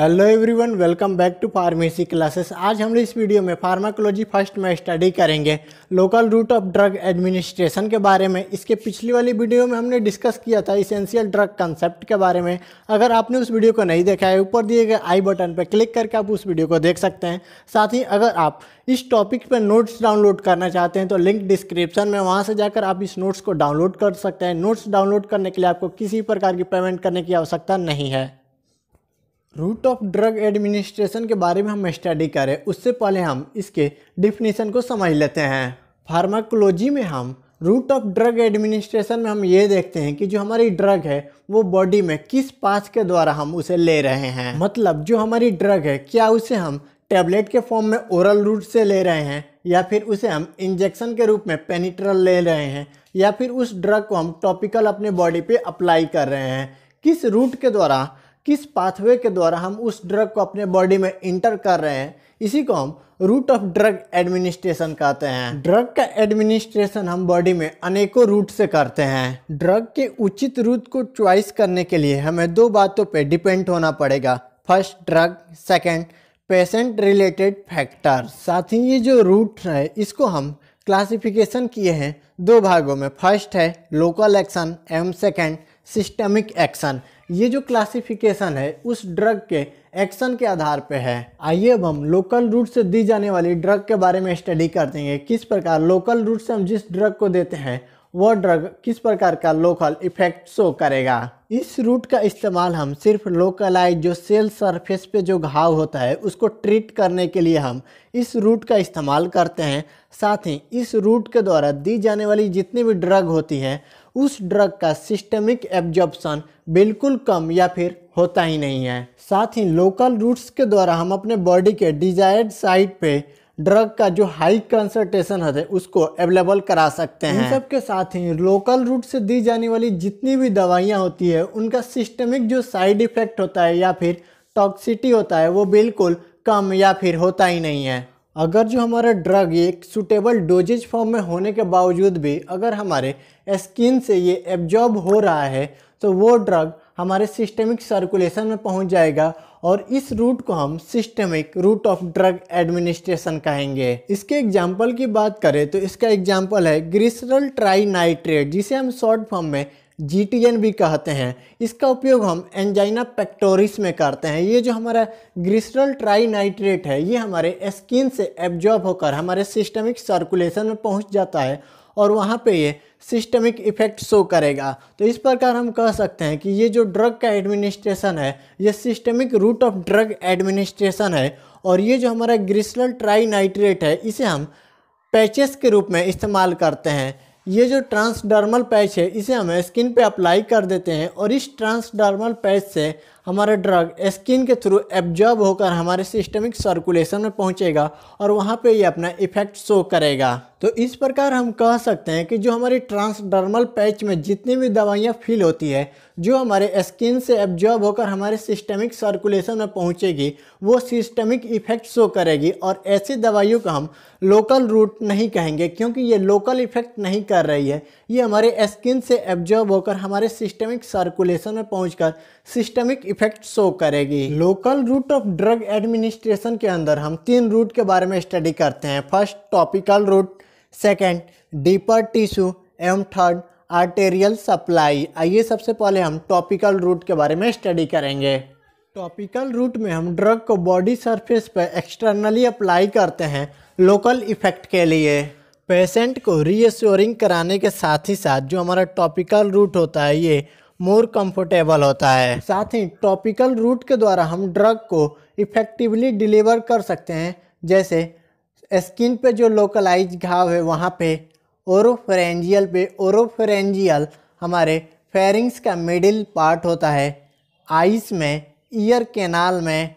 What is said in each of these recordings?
Hello everyone, welcome back to pharmacy classes. आज हम इस वीडियो में फार्माकोलॉजी फर्स्ट में स्टडी करेंगे local route of drug administration के बारे में। इसके पिछली वाली वीडियो में हमने डिस्कस किया था इसेंशियल ड्रग कंसेप्ट के बारे में। अगर आपने उस वीडियो को नहीं देखा है, ऊपर दिए गए आई बटन पर क्लिक करके आप उस वीडियो को देख सकते हैं। साथ ही अगर आप इस टॉपिक पर नोट्स डाउनलोड करना चाहते हैं तो लिंक डिस्क्रिप्शन में, वहाँ से जाकर आप इस नोट्स को डाउनलोड कर सकते हैं। नोट्स डाउनलोड करने के लिए आपको किसी प्रकार की पेमेंट करने की आवश्यकता नहीं है। रूट ऑफ ड्रग एडमिनिस्ट्रेशन के बारे में हम स्टडी करें उससे पहले हम इसके डिफिनीशन को समझ लेते हैं। फार्माकोलॉजी में हम रूट ऑफ ड्रग एडमिनिस्ट्रेशन में हम ये देखते हैं कि जो हमारी ड्रग है वो बॉडी में किस पाथ के द्वारा हम उसे ले रहे हैं। मतलब जो हमारी ड्रग है, क्या उसे हम टैबलेट के फॉर्म में ओरल रूट से ले रहे हैं, या फिर उसे हम इंजेक्शन के रूप में पेनिट्रल ले रहे हैं, या फिर उस ड्रग को हम टॉपिकल अपने बॉडी पे अप्लाई कर रहे हैं। किस रूट के द्वारा, किस पाथवे के द्वारा हम उस ड्रग को अपने बॉडी में इंटर कर रहे हैं, इसी को हम रूट ऑफ ड्रग एडमिनिस्ट्रेशन कहते हैं। ड्रग का एडमिनिस्ट्रेशन हम बॉडी में अनेकों रूट से करते हैं। ड्रग के उचित रूट को चॉइस करने के लिए हमें दो बातों पे डिपेंड होना पड़ेगा। First drug, second patient related factor. साथ ही ये जो रूट है इसको हम क्लासिफिकेशन किए हैं दो भागों में। फर्स्ट है लोकल एक्शन एवं सेकेंड सिस्टमिक एक्शन। ये जो क्लासिफिकेशन है उस ड्रग के एक्शन के आधार पे है। आइए अब हम लोकल रूट से दी जाने वाली ड्रग के बारे में स्टडी कर देंगे। किस प्रकार लोकल रूट से हम जिस ड्रग को देते हैं वह ड्रग किस प्रकार का लोकल इफेक्ट शो करेगा। इस रूट का इस्तेमाल हम सिर्फ लोकलाइज, जो सेल सरफेस पे जो घाव होता है उसको ट्रीट करने के लिए हम इस रूट का इस्तेमाल करते हैं। साथ ही इस रूट के द्वारा दी जाने वाली जितनी भी ड्रग होती है उस ड्रग का सिस्टमिक एब्जॉर्प्शन बिल्कुल कम या फिर होता ही नहीं है। साथ ही लोकल रूट्स के द्वारा हम अपने बॉडी के डिजायर्ड साइट पे ड्रग का जो हाई कंसंट्रेशन होता है उसको अवेलेबल करा सकते हैं। इन सब के साथ ही लोकल रूट से दी जाने वाली जितनी भी दवाइयाँ होती है उनका सिस्टमिक जो साइड इफेक्ट होता है या फिर टॉक्सिटी होता है वो बिल्कुल कम या फिर होता ही नहीं है। अगर जो हमारा ड्रग ये एक सूटेबल डोजेज फॉर्म में होने के बावजूद भी अगर हमारे स्किन से ये एब्जॉर्ब हो रहा है तो वो ड्रग हमारे सिस्टमिक सर्कुलेशन में पहुंच जाएगा और इस रूट को हम systemic route of drug administration कहेंगे। इसके एग्जाम्पल की बात करें तो इसका एग्जाम्पल है ग्लिसरॉल ट्राइनाइट्रेट, जिसे हम शॉर्ट फॉर्म में GTN भी कहते हैं। इसका उपयोग हम एंजाइना पेक्टोरिस में करते हैं। ये जो हमारा ग्लिसरॉल ट्राइनाइट्रेट है ये हमारे स्किन से एब्जॉर्ब होकर हमारे सिस्टमिक सर्कुलेशन में पहुंच जाता है और वहाँ पे ये सिस्टमिक इफेक्ट शो करेगा। तो इस प्रकार हम कह सकते हैं कि ये जो ड्रग का एडमिनिस्ट्रेशन है ये systemic route of drug administration है। और ये जो हमारा ग्लिसरॉल ट्राइनाइट्रेट है इसे हम पैचेस के रूप में इस्तेमाल करते हैं। ये जो ट्रांसडर्मल पैच है इसे हम स्किन पे अप्लाई कर देते हैं और इस ट्रांसडर्मल पैच से हमारा ड्रग स्किन के थ्रू एब्जॉर्ब होकर हमारे सिस्टमिक सर्कुलेशन में पहुंचेगा और वहां पे ये अपना इफेक्ट शो करेगा। तो इस प्रकार हम कह सकते हैं कि जो हमारी ट्रांसडर्मल पैच में जितनी भी दवाइयाँ फील होती है जो हमारे स्किन से एब्जॉर्ब होकर हमारे सिस्टमिक सर्कुलेशन में पहुँचेगी वो सिस्टमिक इफेक्ट शो करेगी। और ऐसी दवाइयों का हम लोकल रूट नहीं कहेंगे क्योंकि ये लोकल इफेक्ट नहीं कर रही है, ये हमारे स्किन से एब्जॉर्ब होकर हमारे सिस्टमिक सर्कुलेशन में पहुँच सिस्टमिक इफेक्ट शो करेगी। Local route of drug administration के अंदर हम तीन रूट के बारे में स्टडी करते हैं। First topical route, second deeper tissue एवं थर्ड आर्टेरियल सप्लाई। आइए सबसे पहले हम टॉपिकल रूट के बारे में स्टडी करेंगे। टॉपिकल रूट में हम ड्रग को बॉडी सरफेस पर एक्सटर्नली अप्लाई करते हैं लोकल इफेक्ट के लिए। पेशेंट को रीएश्योरिंग कराने के साथ ही साथ जो हमारा टॉपिकल रूट होता है ये मोर कंफर्टेबल होता है। साथ ही टॉपिकल रूट के द्वारा हम ड्रग को इफेक्टिवली डिलीवर कर सकते हैं, जैसे स्किन पे जो लोकलाइज घाव है वहाँ पे ओरोफेरेंजियल पे। ओरोफेरेंजियल हमारे फेरिंग्स का मिडिल पार्ट होता है। आइस में, ईयर कैनाल में,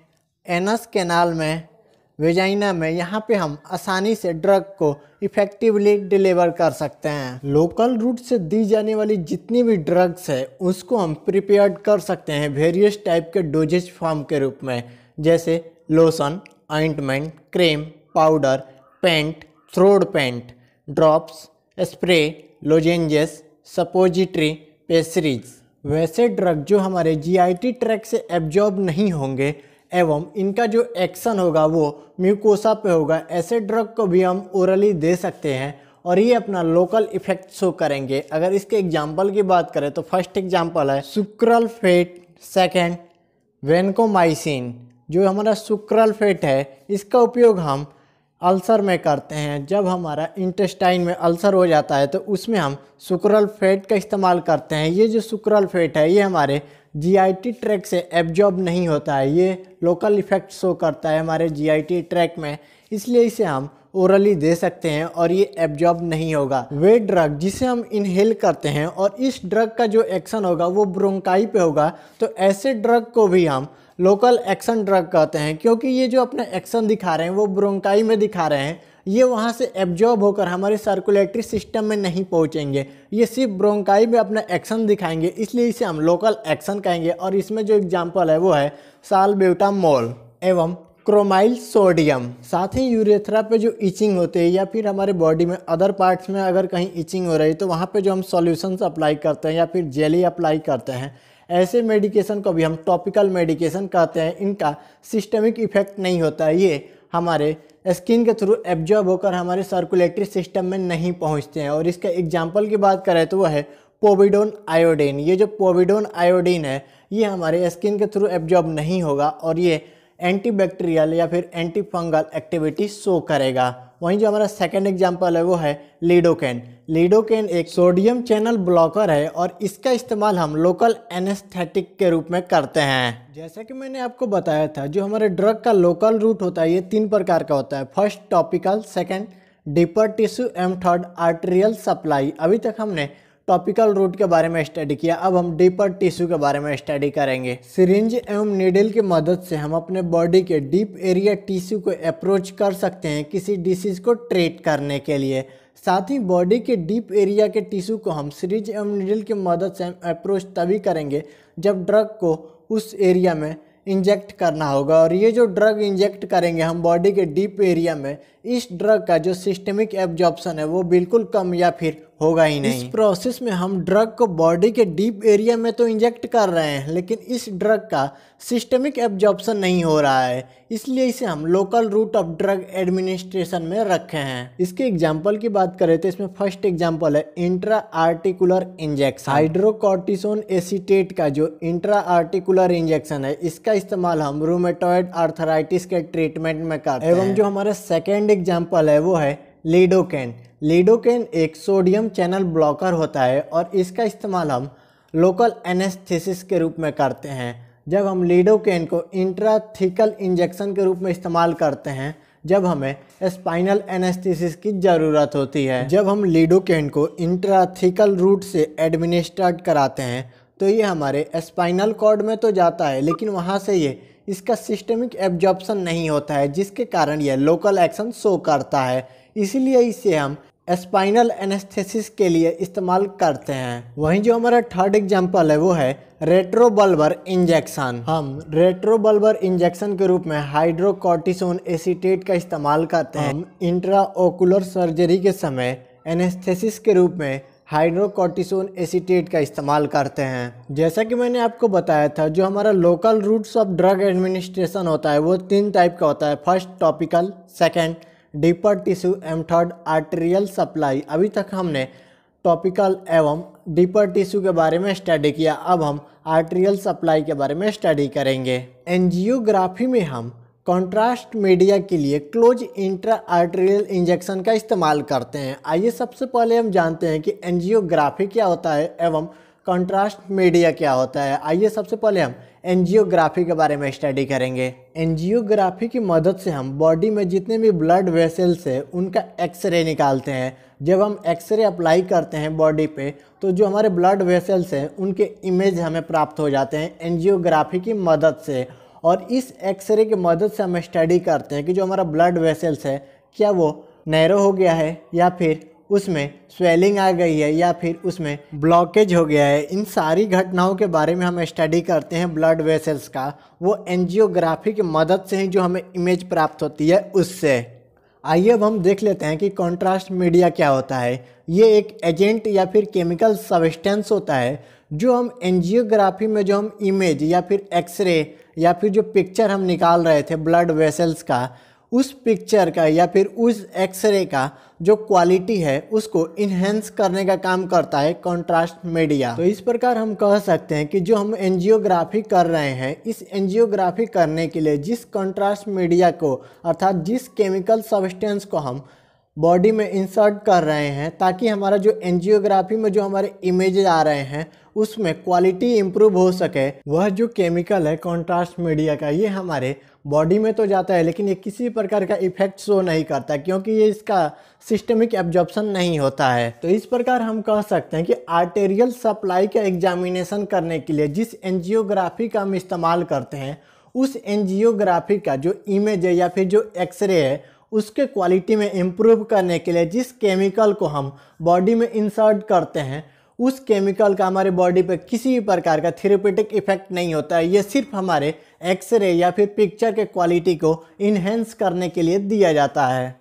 एनस कैनाल में, वेजाइना में, यहाँ पे हम आसानी से ड्रग को इफेक्टिवली डिलीवर कर सकते हैं। लोकल रूट से दी जाने वाली जितनी भी ड्रग्स है उसको हम प्रिपेयर्ड कर सकते हैं वेरियस टाइप के डोजेज फॉर्म के रूप में, जैसे lotion, ointment, cream, powder, paint, throat paint, drops, spray, lozenges, suppository, pastries. वैसे ड्रग जो हमारे GI ट्रैक से एब्जॉर्ब नहीं होंगे एवं इनका जो एक्शन होगा वो म्यूकोसा पे होगा। ऐसे ड्रग को भी हम ओरली दे सकते हैं और ये अपना लोकल इफेक्ट शो करेंगे। अगर इसके एग्जाम्पल की बात करें तो फर्स्ट एग्जाम्पल है सुक्रलफेट, सेकेंड वेनकोमाइसिन। जो हमारा सुक्रलफेट है इसका उपयोग हम अल्सर में करते हैं। जब हमारा इंटेस्टाइन में अल्सर हो जाता है तो उसमें हम सुक्रलफेट का इस्तेमाल करते हैं। ये जो सुक्रलफेट है ये हमारे जीआईटी ट्रैक से एब्जॉर्ब नहीं होता है, ये लोकल इफेक्ट शो करता है हमारे जीआईटी ट्रैक में, इसलिए इसे हम ओरली दे सकते हैं और ये एब्जॉर्ब नहीं होगा। वे ड्रग जिसे हम इनहेल करते हैं और इस ड्रग का जो एक्शन होगा वो ब्रोंकाई पे होगा, तो ऐसे ड्रग को भी हम लोकल एक्शन ड्रग कहते हैं, क्योंकि ये जो अपना एक्शन दिखा रहे हैं वो ब्रोंकाई में दिखा रहे हैं, ये वहाँ से एब्जॉर्ब होकर हमारे सर्कुलेटरी सिस्टम में नहीं पहुँचेंगे, ये सिर्फ ब्रोंकाई में अपना एक्शन दिखाएंगे, इसलिए इसे हम लोकल एक्शन कहेंगे। और इसमें जो एग्जाम्पल है वो है सालब्यूटामोल एवं क्रोमाइल सोडियम। साथ ही यूरेथ्रा पे जो इचिंग होते हैं या फिर हमारे बॉडी में अदर पार्ट्स में अगर कहीं इचिंग हो रही है तो वहाँ पे जो हम सॉल्यूशंस अप्लाई करते हैं या फिर जेली अप्लाई करते हैं, ऐसे मेडिकेशन को भी हम टॉपिकल मेडिकेशन कहते हैं। इनका सिस्टमिक इफेक्ट नहीं होता, ये हमारे स्किन के थ्रू एब्जॉर्ब होकर हमारे सर्कुलेटरी सिस्टम में नहीं पहुँचते हैं। और इसका एग्जाम्पल की बात करें तो वह है पोविडोन आयोडीन। ये जो पोविडोन आयोडीन है ये हमारे स्किन के थ्रू एब्जॉर्ब नहीं होगा और ये एंटीबैक्टीरियल या फिर एंटी फंगल एक्टिविटी शो करेगा। वहीं जो हमारा सेकंड एग्जांपल है वो है लिडोकैन। लिडोकैन एक सोडियम चैनल ब्लॉकर है और इसका इस्तेमाल हम लोकल एनेस्थेटिक के रूप में करते हैं। जैसा कि मैंने आपको बताया था, जो हमारे ड्रग का लोकल रूट होता है ये तीन प्रकार का होता है, first topical, second deeper tissue एवं थर्ड आर्टेरियल सप्लाई। अभी तक हमने टॉपिकल रूट के बारे में स्टडी किया, अब हम डीपर टिश्यू के बारे में स्टडी करेंगे। सिरिंज एवं नीडल की मदद से हम अपने बॉडी के डीप एरिया टिश्यू को अप्रोच कर सकते हैं किसी डिसीज को ट्रीट करने के लिए। साथ ही बॉडी के डीप एरिया के टिश्यू को हम सिरिंज एवं नीडल की मदद से हम अप्रोच तभी करेंगे जब ड्रग को उस एरिया में इंजेक्ट करना होगा। और ये जो ड्रग इंजेक्ट करेंगे हम बॉडी के डीप एरिया में, इस ड्रग का जो सिस्टमिक एब्जॉर्प्शन है वो बिल्कुल कम या फिर होगा ही नहीं। इस प्रोसेस में हम ड्रग को बॉडी के डीप एरिया में तो इंजेक्ट कर रहे हैं लेकिन इस ड्रग का सिस्टमिक एब्जॉर्प्शन नहीं हो रहा है, इसलिए इसे हम local route of drug administration में रखे हैं। इसके एग्जाम्पल की बात करें तो इसमें फर्स्ट एग्जाम्पल है intra articular injection. Hydrocortisone acetate का जो इंट्रा आर्टिकुलर इंजेक्शन है इसका इस्तेमाल हम रूमेटॉइड आर्थराइटिस के ट्रीटमेंट में करते हैं। एवं जो हमारा सेकेंड एग्जाम्पल है वो है लिडोकैन। लिडोकैन एक सोडियम चैनल ब्लॉकर होता है और इसका इस्तेमाल हम लोकल एनेस्थेसिस के रूप में करते हैं। जब हम लिडोकैन को इंट्राथिकल इंजेक्शन के रूप में इस्तेमाल करते हैं जब हमें स्पाइनल एनेस्थेसिस की ज़रूरत होती है। जब हम लिडोकैन को इंट्राथिकल रूट से एडमिनिस्ट्रेट कराते हैं तो ये हमारे स्पाइनल कॉर्ड में तो जाता है लेकिन वहाँ से ये इसका सिस्टमिक एब्जॉर्प्शन नहीं होता है, जिसके कारण यह लोकल एक्शन शो करता है, इसीलिए इसे हम स्पाइनल एनेस्थेसिस के लिए इस्तेमाल करते हैं। वहीं जो हमारा थर्ड एग्जांपल है वो है रेट्रोबल्बर इंजेक्शन। हम रेट्रोबल्बर इंजेक्शन के रूप में हाइड्रोकॉर्टिसोन एसीटेट का इस्तेमाल करते हैं। हम इंट्राओकुलर सर्जरी के समय एनेस्थेसिस के रूप में हाइड्रोकॉर्टिसोन एसीटेट का इस्तेमाल करते हैं। जैसा कि मैंने आपको बताया था, जो हमारा local routes of drug administration होता है वो तीन टाइप का होता है, first topical, second deeper tissue एवं थर्ड आर्टेरियल सप्लाई। अभी तक हमने टॉपिकल एवं डीपर टिश्यू के बारे में स्टडी किया, अब हम आर्टेरियल सप्लाई के बारे में स्टडी करेंगे। एंजियोग्राफी में हम कॉन्ट्रास्ट मीडिया के लिए क्लोज इंट्रा आर्टेरियल इंजेक्शन का इस्तेमाल करते हैं। आइए सबसे पहले हम जानते हैं कि एंजियोग्राफी क्या होता है एवं कॉन्ट्रास्ट मीडिया क्या होता है। आइए सबसे पहले हम एंजियोग्राफी के बारे में स्टडी करेंगे। एंजियोग्राफी की मदद से हम बॉडी में जितने भी ब्लड वेसल्स है उनका एक्सरे निकालते हैं। जब हम एक्सरे अप्लाई करते हैं बॉडी पे तो जो हमारे ब्लड वेसल्स हैं उनके इमेज हमें प्राप्त हो जाते हैं एंजियोग्राफी की मदद से। और इस एक्सरे की मदद से हम स्टडी करते हैं कि जो हमारा ब्लड वेसल्स है क्या वो नैरो हो गया है या फिर उसमें स्वेलिंग आ गई है या फिर उसमें ब्लॉकेज हो गया है। इन सारी घटनाओं के बारे में हम स्टडी करते हैं ब्लड वेसल्स का, वो एंजियोग्राफी की मदद से ही जो हमें इमेज प्राप्त होती है उससे। आइए अब हम देख लेते हैं कि कॉन्ट्रास्ट मीडिया क्या होता है। ये एक एजेंट या फिर केमिकल सब्सटेंस होता है जो हम एंजियोग्राफी में जो हम इमेज या फिर एक्सरे या फिर जो पिक्चर हम निकाल रहे थे ब्लड वेसल्स का, उस पिक्चर का या फिर उस एक्सरे का जो क्वालिटी है उसको इन्हेंस करने का काम करता है कंट्रास्ट मीडिया। तो इस प्रकार हम कह सकते हैं कि जो हम एंजियोग्राफी कर रहे हैं, इस एंजियोग्राफी करने के लिए जिस कंट्रास्ट मीडिया को अर्थात जिस केमिकल सब्सटेंस को हम बॉडी में इंसर्ट कर रहे हैं ताकि हमारा जो एंजियोग्राफी में जो हमारे इमेजेज आ रहे हैं उसमें क्वालिटी इम्प्रूव हो सके, वह जो केमिकल है कंट्रास्ट मीडिया का ये हमारे बॉडी में तो जाता है लेकिन ये किसी प्रकार का इफेक्ट शो नहीं करता क्योंकि ये इसका सिस्टमिक एब्जॉर्प्शन नहीं होता है। तो इस प्रकार हम कह सकते हैं कि आर्टेरियल सप्लाई का एग्जामिनेशन करने के लिए जिस एंजियोग्राफी का हम इस्तेमाल करते हैं उस एंजियोग्राफी का जो इमेज है या फिर जो एक्सरे है उसके क्वालिटी में इम्प्रूव करने के लिए जिस केमिकल को हम बॉडी में इंसर्ट करते हैं उस केमिकल का हमारे बॉडी पर किसी भी प्रकार का थेरेप्यूटिक इफेक्ट नहीं होता है। ये सिर्फ हमारे एक्सरे या फिर पिक्चर के क्वालिटी को इन्हेंस करने के लिए दिया जाता है।